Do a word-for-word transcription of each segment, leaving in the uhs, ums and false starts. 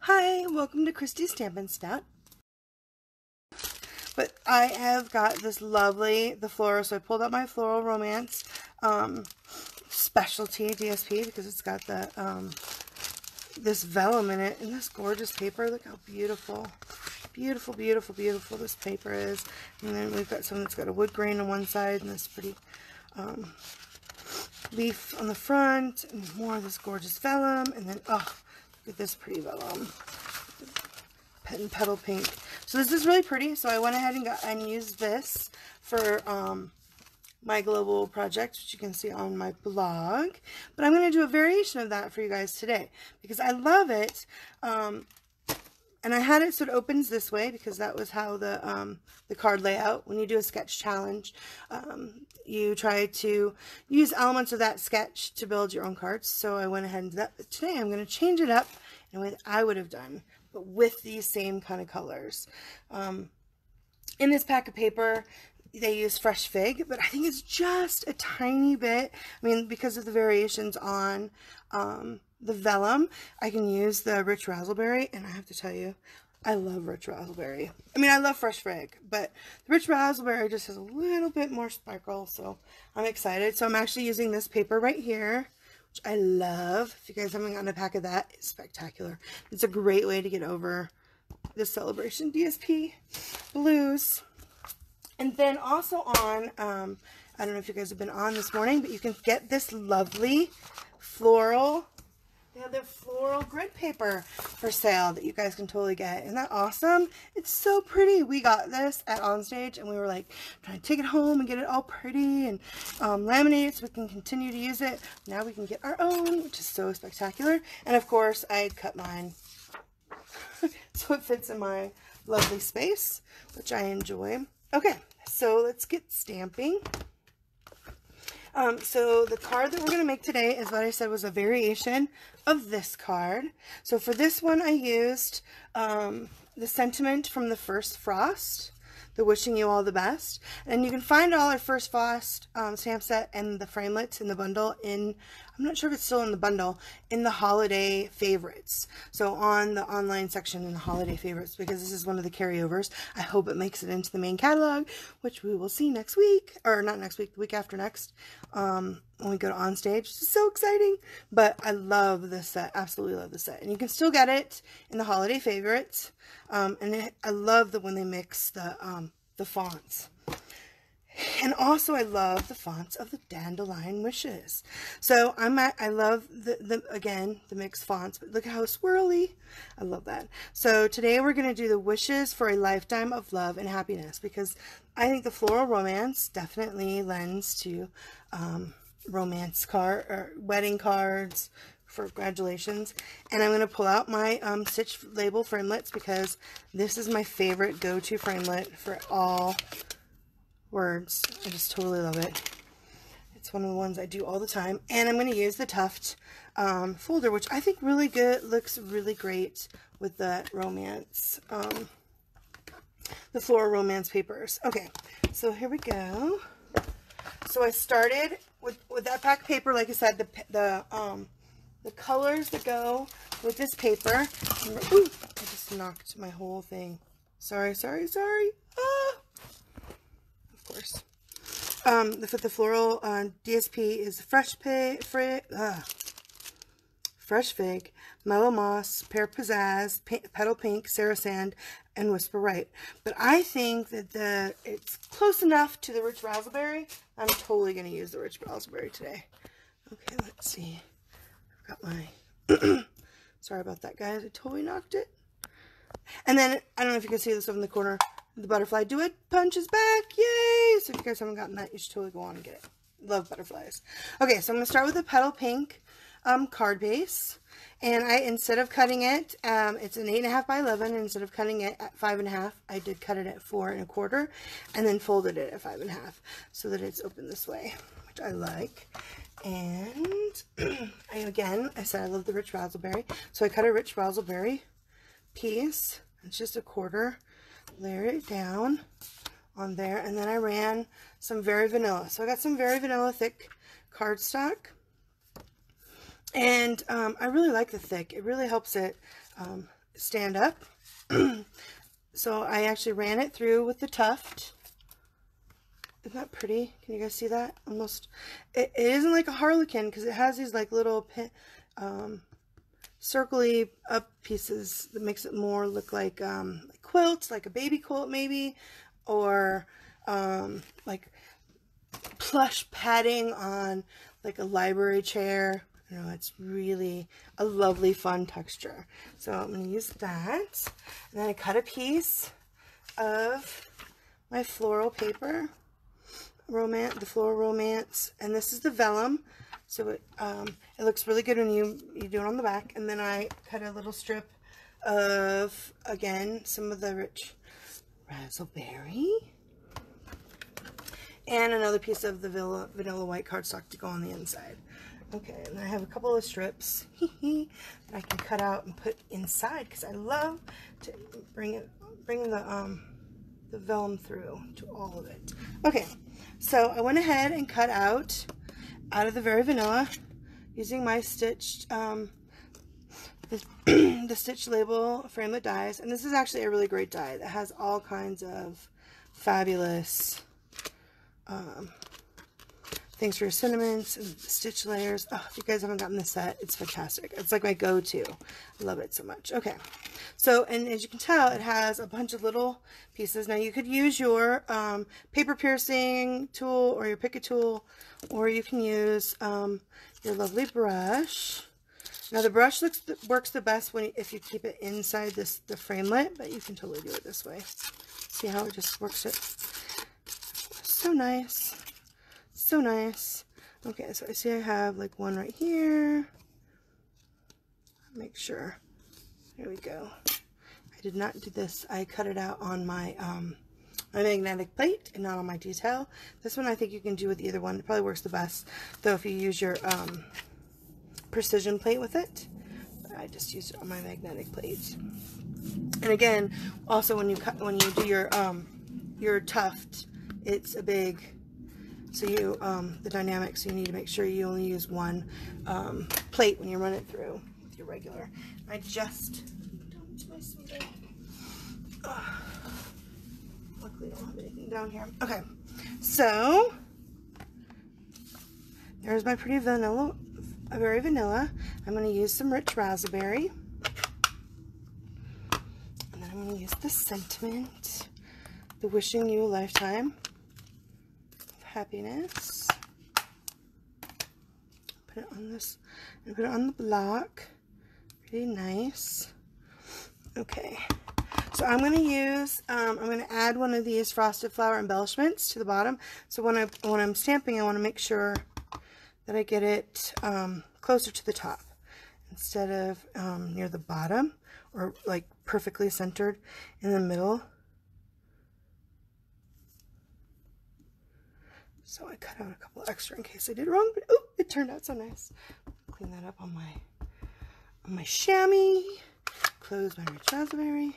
Hi, welcome to Christy's Stampin' Spot. But I have got this lovely, the floral, so I pulled out my Floral Romance um, Specialty D S P because it's got the um, this vellum in it and this gorgeous paper. Look how beautiful, beautiful, beautiful, beautiful this paper is. And then we've got some that's got a wood grain on one side and this pretty um, leaf on the front and more of this gorgeous vellum. And then, oh, look at this pretty vellum. And Petal Pink. So this is really pretty, so I went ahead and got and used this for um, my global project, which you can see on my blog. But I'm going to do a variation of that for you guys today because I love it. Um, and I had it so it opens this way because that was how the um, the card layout. When you do a sketch challenge, um, you try to use elements of that sketch to build your own cards. So I went ahead and did that. But today I'm going to change it up and what I would have done. But with these same kind of colors. Um, in this pack of paper, they use fresh fig, but I think it's just a tiny bit. I mean, because of the variations on um, the vellum, I can use the Rich Razzleberry, and I have to tell you, I love Rich Razzleberry. I mean, I love fresh fig, but the Rich Razzleberry just has a little bit more sparkle, so I'm excited. So I'm actually using this paper right here. I love. If you guys haven't gotten a pack of that, it's spectacular. It's a great way to get over the Celebration D S P blues. And then also on, um, I don't know if you guys have been on this morning, but you can get this lovely floral, they have their floral grid paper for sale that you guys can totally get. Isn't that awesome? It's so pretty. We got this at Onstage and we were like trying to take it home and get it all pretty and um, laminate it so we can continue to use it. Now we can get our own, which is so spectacular. And of course I cut mine so it fits in my lovely space, which I enjoy. Okay, so let's get stamping. Um, so the card that we're going to make today is what I said was a variation of this card. So for this one, I used um, the sentiment from the First Frost, the wishing you all the best. And you can find all our First Frost um, stamp set and the framelits in the bundle in, I'm not sure if it's still in the bundle, in the Holiday Favorites. So on the online section in the Holiday Favorites, because this is one of the carryovers. I hope it makes it into the main catalog, which we will see next week, or not next week, the week after next, um, when we go to Onstage. It's so exciting, but I love this set, absolutely love this set. And you can still get it in the Holiday Favorites. Um, and it, I love the when they mix the, um, the fonts. And also I love the fonts of the Dandelion Wishes. So I'm at, I love the, the, again, the mixed fonts, but look how swirly. I love that. So today we're going to do the wishes for a lifetime of love and happiness, because I think the Floral Romance definitely lends to, um, romance card or wedding cards for graduations. And I'm going to pull out my um, Stitch Label Framelits because this is my favorite go-to framelit for all words. I just totally love it. It's one of the ones I do all the time. And I'm going to use the Tuft um, folder, which I think really good, looks really great with the romance, um, the Floral Romance papers. Okay, so here we go. So I started with, with that pack of paper, like I said, the, the, um, the colors that go with this paper. Ooh, I just knocked my whole thing. Sorry, sorry, sorry. Ah! Of course. Um, the, the floral uh, D S P is fresh fig, fri uh, fresh fig, mellow moss, pear pizzazz, petal pink, sarasand, and whisper right. But I think that the it's close enough to the Rich Razzleberry. I'm totally going to use the Rich Razzleberry today. Okay, let's see. Got my, sorry about that guys, I totally knocked it. And then, I don't know if you can see this over in the corner, the butterfly duet punches back, yay! So if you guys haven't gotten that, you should totally go on and get it. Love butterflies. Okay, so I'm going to start with the Petal Pink um, card base. And I, instead of cutting it, um, it's an eight and a half by eleven, and instead of cutting it at five and a half, I did cut it at four and a quarter, and then folded it at five and a half, so that it's open this way, which I like. And I, again, I said I love the Rich Razzleberry, so I cut a Rich Razzleberry piece. It's just a quarter. Layer it down on there, and then I ran some Very Vanilla. So I got some Very Vanilla thick cardstock, and um, I really like the thick. It really helps it um, stand up. So I actually ran it through with the tuft. Isn't that pretty? Can you guys see that? Almost. It, it isn't like a harlequin because it has these like little pin, um, circly up pieces that makes it more look like, um, like quilts, like a baby quilt maybe, or um, like plush padding on like a library chair. You know, it's really a lovely fun texture. So I'm going to use that, and then I cut a piece of my floral paper, romance, the floral romance, and this is the vellum. So it, um, it looks really good when you, you do it on the back. And then I cut a little strip of, again, some of the Rich Razzleberry. And another piece of the vanilla, vanilla white cardstock to go on the inside. Okay, and I have a couple of strips that I can cut out and put inside because I love to bring it, bring the, um, the vellum through to all of it. Okay, so I went ahead and cut out out of the Very Vanilla using my stitched, um, the, the Stitch Label Framelit dies. And this is actually a really great die that has all kinds of fabulous um, things for your sentiments and stitch layers. Oh, if you guys haven't gotten this set, it's fantastic. It's like my go-to. I love it so much. Okay, so, and as you can tell, it has a bunch of little pieces. Now you could use your um, paper piercing tool or your pick a tool, or you can use um, your lovely brush. Now the brush looks, works the best when if you keep it inside this the framelit, but you can totally do it this way. See how it just works it. So nice, so nice. Okay, so I see I have like one right here. Make sure. There we go. I did not do this. I cut it out on my um, my magnetic plate and not on my detail. This one I think you can do with either one. It probably works the best though if you use your um, precision plate with it. But I just used it on my magnetic plate. And again, also when you cut, when you do your um, your tuft, it's a big, so you um, the dynamic. So you need to make sure you only use one um, plate when you run it through. Your regular. I just dumped my sweater. Oh, luckily, I don't have anything down here. Okay, so there's my pretty vanilla, Very Vanilla. I'm going to use some Rich Razzleberry, and then I'm going to use the sentiment, the wishing you a lifetime of happiness. Put it on this and put it on the block. Pretty nice. Okay, so I'm going to use, um, I'm going to add one of these Frosted Flower Embellishments to the bottom. So when, I, when I'm stamping, I want to make sure that I get it um, closer to the top instead of um, near the bottom, or like perfectly centered in the middle. So I cut out a couple extra in case I did wrong, but oh, it turned out so nice. Clean that up on my on my chamois. Close my Rich Razzleberry.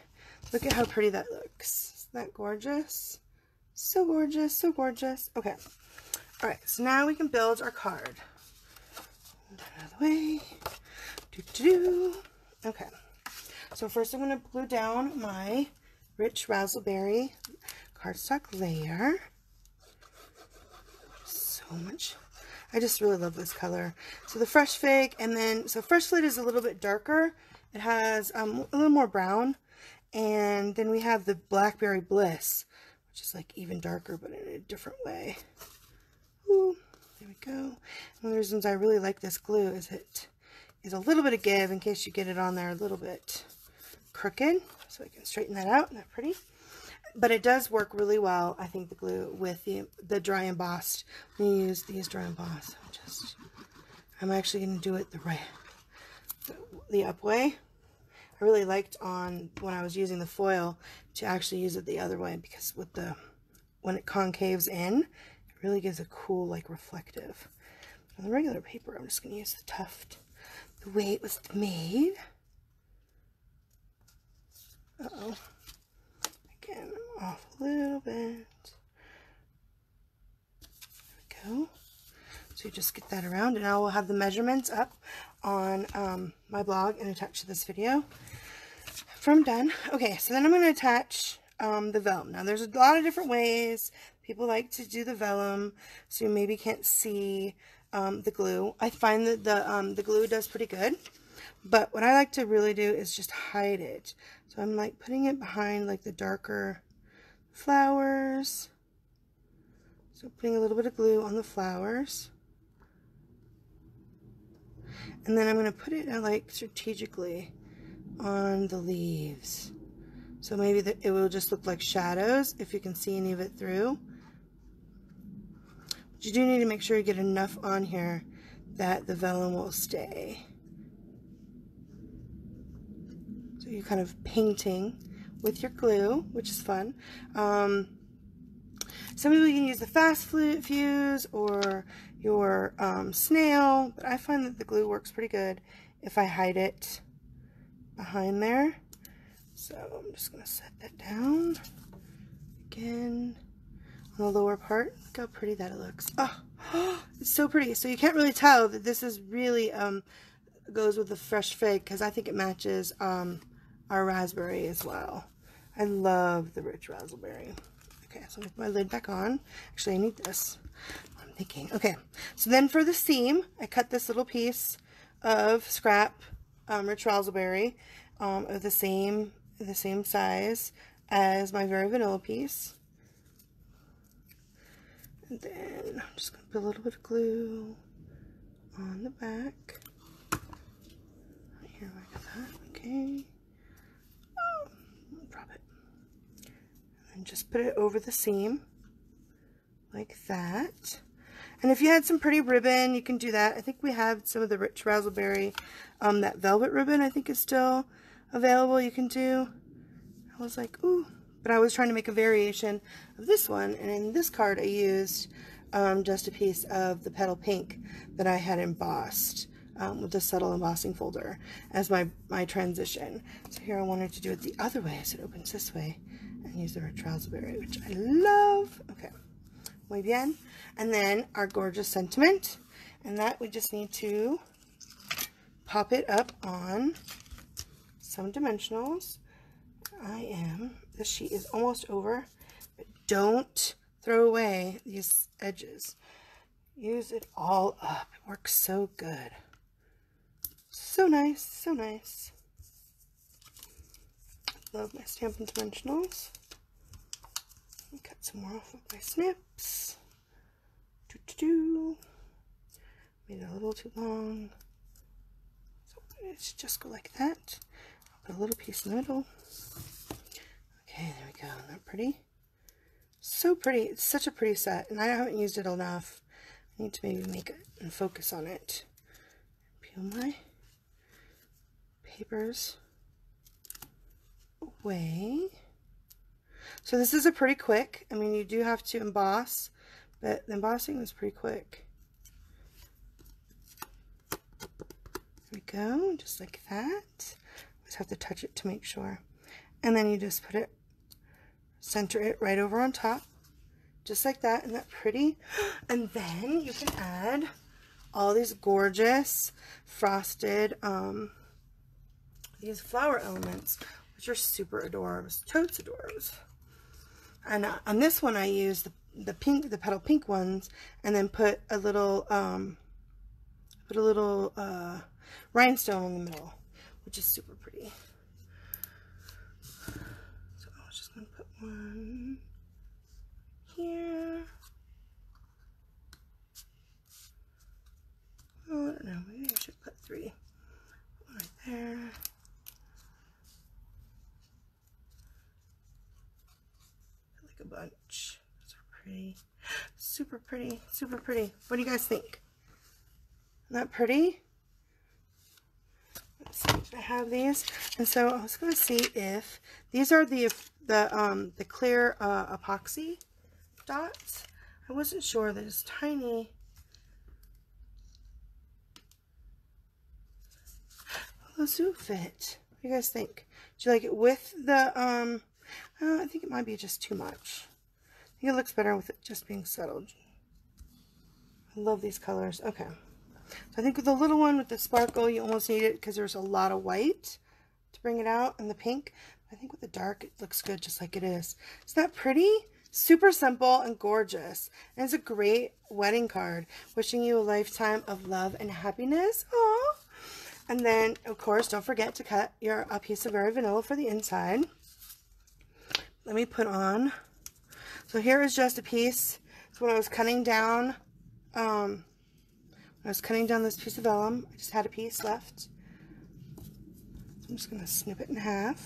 Look at how pretty that looks. Isn't that gorgeous? So gorgeous, so gorgeous. Okay. All right. So now we can build our card. That out of the way. Do do do. Okay. So first, I'm going to glue down my Rich Razzleberry cardstock layer. So much. I just really love this color. So the Fresh Fig, and then, so Fresh Fig is a little bit darker. It has um, a little more brown. And then we have the Blackberry Bliss, which is like even darker, but in a different way. Ooh, there we go. One of the reasons I really like this glue is it is a little bit of give in case you get it on there a little bit crooked. So I can straighten that out. Isn't that pretty? But it does work really well, I think, the glue with the, the dry embossed. When you use these dry embossed, I'm just, I'm actually going to do it the right, the, the up way. I really liked on when I was using the foil to actually use it the other way, because with the, when it concaves in, it really gives a cool, like, reflective. On the regular paper, I'm just going to use the tuft the way it was made. Uh-oh. Again, off a little bit. There we go. So you just get that around, and I will have the measurements up on um, my blog and attached to this video. off from done. Okay, so then I'm going to attach um, the vellum. Now there's a lot of different ways people like to do the vellum, so you maybe can't see um, the glue. I find that the, um, the glue does pretty good, but what I like to really do is just hide it. So I'm like putting it behind like the darker flowers. So putting a little bit of glue on the flowers. And then I'm going to put it like strategically on the leaves. So maybe the, it will just look like shadows if you can see any of it through. But you do need to make sure you get enough on here that the vellum will stay. So you're kind of painting with your glue, which is fun. Um, some people can use the fast fuse or your um, snail, but I find that the glue works pretty good if I hide it behind there. So I'm just going to set that down again on the lower part. Look how pretty that looks. Oh, it's so pretty. So you can't really tell that this is really um, goes with the fresh fig, because I think it matches um, our raspberry as well. I love the Rich Razzleberry. Okay, so I'm going to put my lid back on. Actually, I need this. I'm thinking. Okay, so then for the seam, I cut this little piece of scrap um, Rich Razzleberry um, of the same the same size as my Very Vanilla piece. And then I'm just going to put a little bit of glue on the back. Right here, like that. Okay. Oh, drop it. And just put it over the seam like that. And if you had some pretty ribbon, you can do that. I think we have some of the Rich Razzleberry, um, that velvet ribbon I think is still available you can do. I was like, ooh, but I was trying to make a variation of this one, and in this card I used um, just a piece of the Petal Pink that I had embossed um, with the subtle embossing folder as my, my transition. So here I wanted to do it the other way, so it opens this way, and use the Rich Razzleberry, which I love. Okay, muy bien. And then our gorgeous sentiment, and that we just need to pop it up on some dimensionals. I am, this sheet is almost over, but don't throw away these edges. Use it all up. It works so good. So nice, so nice. Love my Stampin' Dimensionals. Let me cut some more off with my snips. Do do do. Made it a little too long. So it should just go like that. I'll put a little piece in the middle. Okay, there we go. Isn't that pretty? So pretty. It's such a pretty set, and I haven't used it enough. I need to maybe make it and focus on it. Peel my papers away. So this is a pretty quick, I mean, you do have to emboss, but the embossing was pretty quick. There we go, just like that. Just have to touch it to make sure, and then you just put it, center it right over on top, just like that. Isn't that pretty? And then you can add all these gorgeous frosted um these flower elements, which are super adorbs, totes adorbs. And uh, on this one I used the, the pink, the Petal Pink ones, and then put a little, um, put a little uh, rhinestone in the middle, which is super pretty. So I was just gonna put one here. Oh, I don't know, maybe I should put three. One right there. A bunch. Those are pretty. Super pretty. Super pretty. What do you guys think? Isn't that pretty? Let's see if I have these. And so I was going to see if these are the the um the clear uh, epoxy dots. I wasn't sure. They're just tiny. Well, those do fit. What do you guys think? Do you like it with the um? Uh, I think it might be just too much. I think it looks better with it just being settled. I love these colors. Okay. So I think with the little one with the sparkle, you almost need it because there's a lot of white to bring it out in the pink. I think with the dark, it looks good just like it is. Isn't that pretty? Super simple and gorgeous. And it's a great wedding card. Wishing you a lifetime of love and happiness. Aww. And then, of course, don't forget to cut your a piece of Very Vanilla for the inside. Let me put on. So here is just a piece. So when I was cutting down, um, when I was cutting down this piece of vellum, I just had a piece left. So I'm just going to snip it in half.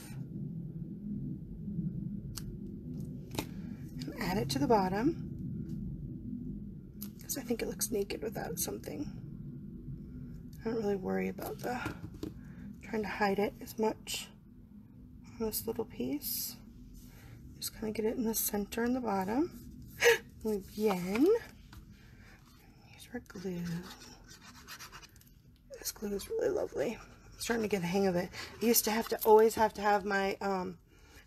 And add it to the bottom. Because I think it looks naked without something. I don't really worry about the trying to hide it as much on this little piece. Just kind of get it in the center and the bottom. Muy bien. Use our glue. This glue is really lovely. I'm starting to get the hang of it. I used to have to always have to have my um,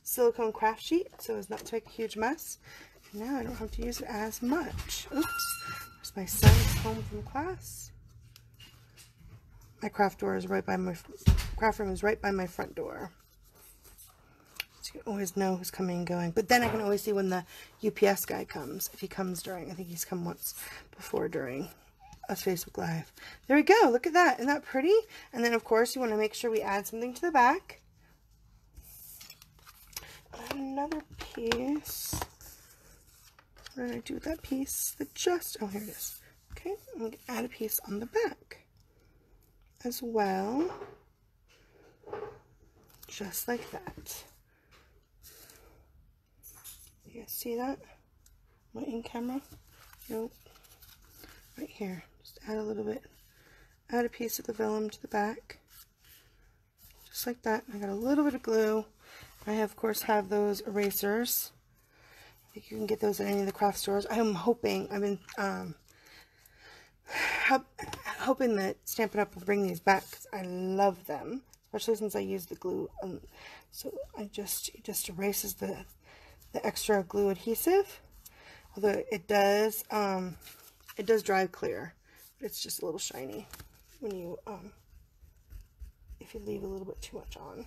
silicone craft sheet so as not to make a huge mess. And now I don't have to use it as much. Oops. There's my son home from class. My craft door is right by my craft room is right by my front door, so you can always know who's coming and going. But then I can always see when the U P S guy comes, if he comes during. I think he's come once before during us Facebook Live. There we go. Look at that. Isn't that pretty? And then of course you want to make sure we add something to the back. Another piece. What did I do with that piece? The just oh here it is. Okay, I'm gonna add a piece on the back as well, just like that. You guys see that? Am I in camera? Nope. Right here. Just add a little bit. Add a piece of the vellum to the back, just like that. I got a little bit of glue. I have, of course have those erasers. I think you can get those at any of the craft stores. I'm hoping. I've been um, hoping that Stampin' Up! Will bring these back because I love them, especially since I use the glue. Um, so I just it just erases the the extra glue adhesive. Although it does um, it does dry clear, but it's just a little shiny when you um, if you leave a little bit too much on,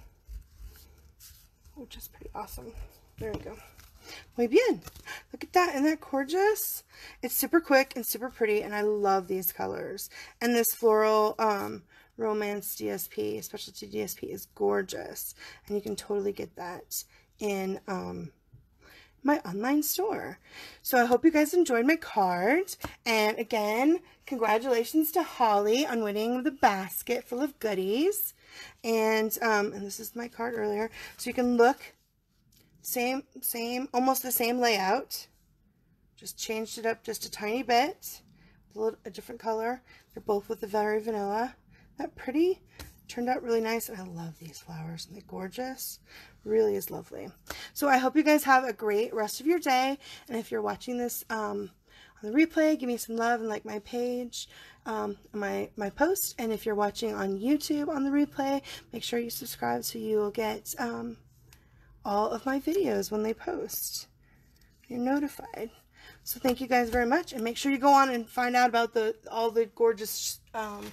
which is pretty awesome. There we go. Muy bien. Look at that. Isn't that gorgeous? It's super quick and super pretty, and I love these colors. And this Floral um, Romance D S P, Specialty D S P, is gorgeous. And you can totally get that in um, my online store. So I hope you guys enjoyed my card. And again, congratulations to Holly on winning the basket full of goodies. And, um, and this is my card earlier. So you can look. Same, same, almost the same layout. Just changed it up just a tiny bit. A, little, a different color. They're both with the Very Vanilla. Isn't that pretty? Turned out really nice, and I love these flowers. Aren't they gorgeous? Really is lovely. So I hope you guys have a great rest of your day. And if you're watching this um, on the replay, give me some love and like my page, um, my, my post. And if you're watching on YouTube on the replay, make sure you subscribe so you will get... Um, all of my videos when they post. You're notified. So thank you guys very much, and make sure you go on and find out about the all the gorgeous um,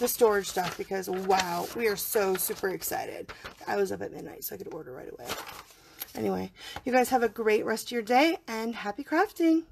the storage stuff, because wow, we are so super excited. I was up at midnight so I could order right away. Anyway, you guys have a great rest of your day and happy crafting.